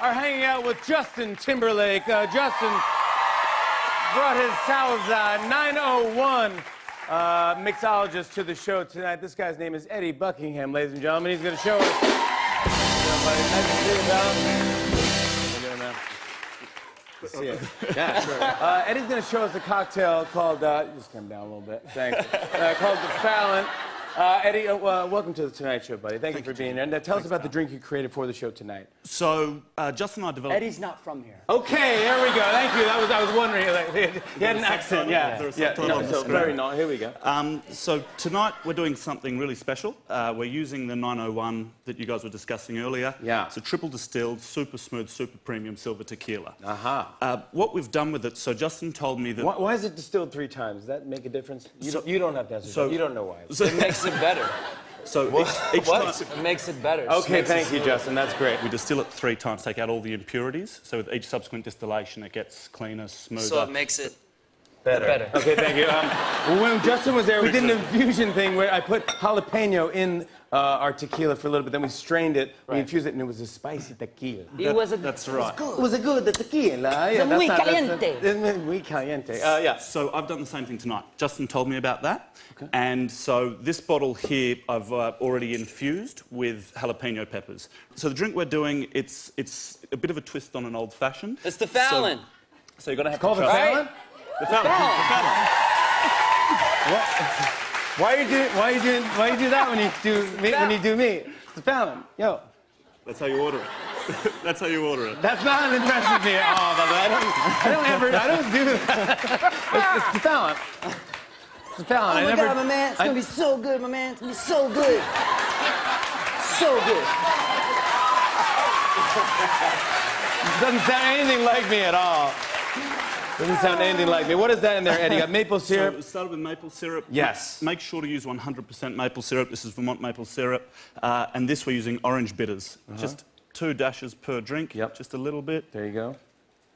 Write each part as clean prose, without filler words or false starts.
I are hanging out with Justin Timberlake. Justin brought his Sauza 901 mixologist to the show tonight. This guy's name is Eddie Buckingham, ladies and gentlemen. He's going to show us. Eddie's going to show us a cocktail called, just come down a little bit, thanks, called the Fallon. Eddie, welcome to The Tonight Show, buddy. Thank you for being here. Now, tell us about the drink you created for the show tonight. So, Justin and I developed... Eddie's not from here. Okay, there we go. Thank you. I was wondering. Like, he had an accent, Here we go. So, tonight, we're doing something really special. We're using the 901 that you guys were discussing earlier. Yeah. It's a triple distilled, super smooth, super premium silver tequila. Aha. What we've done with it, so Justin told me that... Why is it distilled 3 times? Does that make a difference? You don't have to answer that. You don't know why. So, it makes it better. So it makes it better. Okay, thank you, Justin. That's great. We distill it 3 times, take out all the impurities. So with each subsequent distillation, it gets cleaner, smoother. So it makes it better. Okay, thank you. When Justin was there, we did an infusion thing where I put jalapeno in our tequila for a little bit. Then we strained it, we infused it, and it was a spicy tequila. It was a good tequila. Yeah, muy caliente. Muy caliente. Yeah. So I've done the same thing tonight. Justin told me about that. Okay. And so this bottle here, I've already infused with jalapeno peppers. So the drink we're doing, it's a bit of a twist on an old-fashioned. It's the Fallon. So you're gonna have to try it. Fallon? The Fallon. The Fallon. Why you do that when you do me? It's the Fallon. Yo. That's how you order it. That's how you order it. That's not an impression of me at all, by the way. I don't do that. It's the Fallon. It's the Fallon. Oh my God, my man. It's gonna be so good, my man. It's gonna be so good. So good. It doesn't sound anything like me at all. Doesn't sound anything like me. What is that in there, Eddie? Got maple syrup? So it started with maple syrup. Yes. Make sure to use 100% maple syrup. This is Vermont maple syrup. And this we're using orange bitters. Just 2 dashes per drink. Yep. Just a little bit. There you go.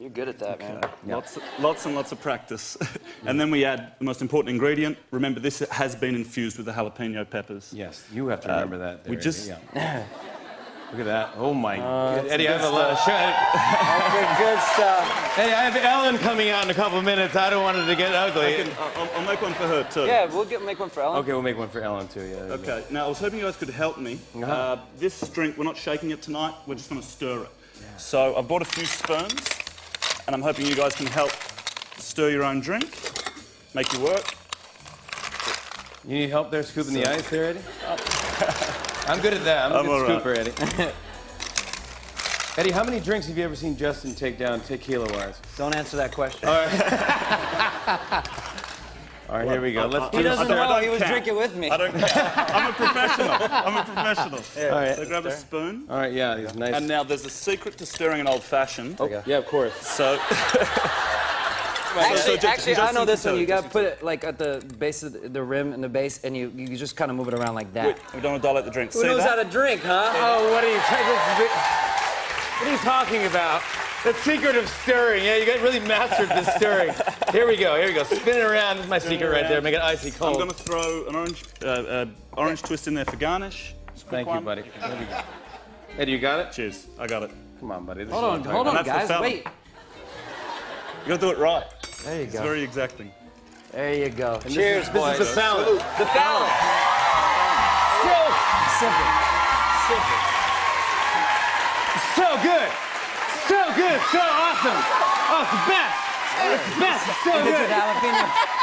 You're good at that, man. Yep. Lots and lots of practice. And then we add the most important ingredient. Remember, this has been infused with the jalapeno peppers. Yes, you have to remember that. Look at that. Oh, my God. Eddie, I have a lot of shit. That's good stuff. Eddie, I have Ellen coming out in a couple of minutes. I don't want it to get ugly. I'll make one for her, too. Yeah, we'll make one for Ellen. Okay, we'll make one for Ellen, too, yeah. Okay. Now, I was hoping you guys could help me. This drink, we're not shaking it tonight. We're just going to stir it. Yeah. So I've bought a few spoons, and I'm hoping you guys can help stir your own drink, make you work. You need help there scooping the ice there, Eddie? I'm good at that. I'm a good scooper, Eddie. Eddie, how many drinks have you ever seen Justin take down tequila-wise? Don't answer that question. All right. All right, here we go. Let's do this. He doesn't know. He was drinking with me. I don't care. I'm a professional. Yeah. All right. So grab a spoon. All right, yeah, he's nice. And now there's a secret to stirring an old-fashioned. Okay. Yeah, of course. So... Actually, I know this one. You gotta put it like at the base of the rim and the base, and you just kind of move it around like that. We don't dilate the drink. Who knows how to drink, huh? Oh, what are you talking about? The secret of stirring. Yeah, you got really mastered the stirring. Here we go. Here we go. Spin it around. This is my secret right there. Make it icy cold. I'm gonna throw an orange twist in there for garnish. Thank you, buddy. There we go. Eddie, you got it? Cheers. I got it. Come on, buddy. Hold on, guys. Wait. You gotta do it right. There you go. It's very exacting. There you go. And cheers, boys. This is the Fallon. The Fallon. So simple. Simple. So good. So good. So awesome. Oh, it's the best. It's the best. It's so good.